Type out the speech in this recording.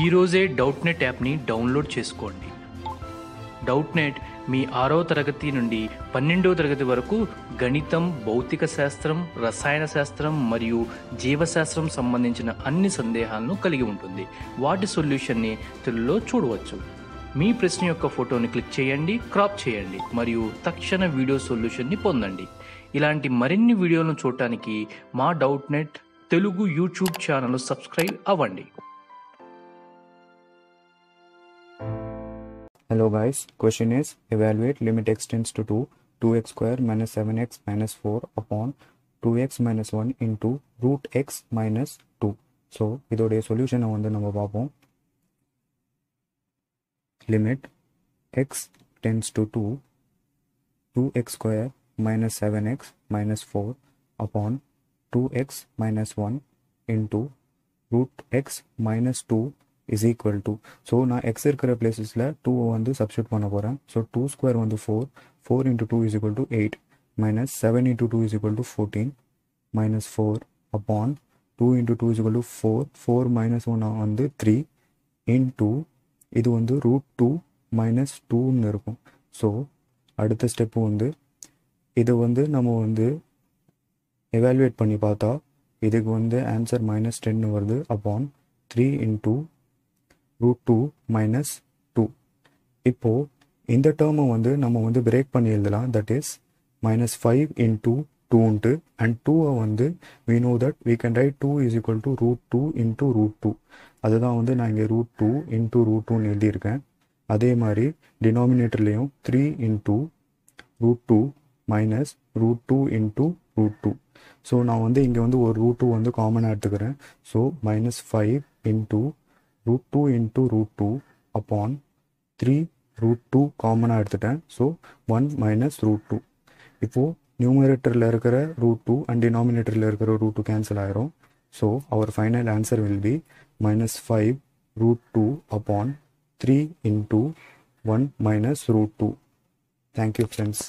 ఈ రోజే డౌట్నెట్ యాప్ని డౌన్లోడ్ చేసుకోండి. డౌట్నెట్ మీ 6వ తరగతి నుండి 12వ తరగతి వరకు గణితం, భౌతిక శాస్త్రం, రసాయన శాస్త్రం మరియు జీవశాస్త్రం సంబంధించిన అన్ని సందేహాలను కలిగి ఉంటుంది. వాటి సొల్యూషన్ని తెలుగులో చూడవచ్చు. మీ ప్రశ్న యొక్క ఫోటోని క్లిక్ చేయండి, క్రాప్ చేయండి మరియు తక్షణ వీడియో సొల్యూషన్ని పొందండి. ఇలాంటి మరిన్ని వీడియోలను చూడటానికి మా Doubtnut Telugu YouTube channel subscribe అవ్వండి. Hello guys, question is evaluate limit x tends to 2, 2x square minus 7x minus 4 upon 2x minus 1 into root x minus 2. So इधर सोल्यूशन नम्बर पापो limit x tends to 2, 2x square minus 7x minus 4 upon 2x minus 1 into root x minus 2 is equal to. So ना x प्लेससल to वो substitute पड़ पोरेन. So two square वो four, four into two is equal to eight minus seven into two is equal to fourteen minus four upon two into two is equal to four, four minus one वो three into इतना root two minus टून. So अत step वो number evaluate पड़ी पाता इतक वो answer minus ten वर्द upon three into root two minus two. इप्पो इंद टर्म वंदु नम्म वंदु ब्रेक पन्नी एलुदलाम. That is minus five into two into and two वंदु we know that we can write two is equal to root two into root two. अदुदान वंदु ना इंगे root two into root two एलुदी इरुक्केन. अदे मारी डिनोमिनेटरलयम three into root two minus root two into root two. So ना वंदु इंगे वंदु ओरु रूट टू वंदु कॉमन आ एडुक्कुरेन. So minus five into root 2 into root 2 upon 3 root 2 common eduthutten. So 1 minus root 2. இப்போ numeratorல இருக்கிற root 2 and denominatorல இருக்கிற root 2 cancel ஆயிரும். So our final answer will be minus 5 root 2 upon 3 into 1 minus root 2. Thank you, friends.